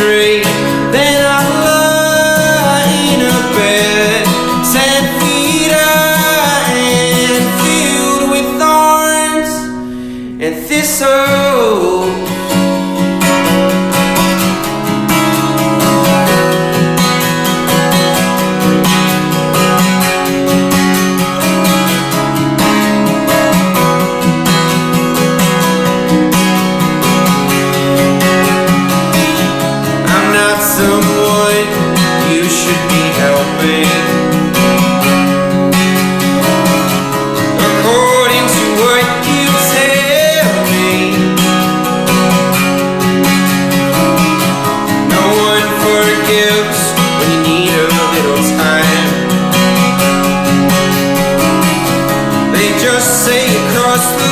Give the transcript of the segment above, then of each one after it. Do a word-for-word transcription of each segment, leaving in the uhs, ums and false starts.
street. Then I lie in a bed, sand and filled with thorns and thistles. Someone you should be helping, according to what you tell me. No one forgives when you need a little time. They just say across the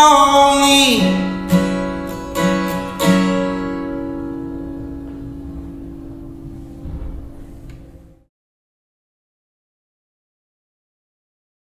lonely.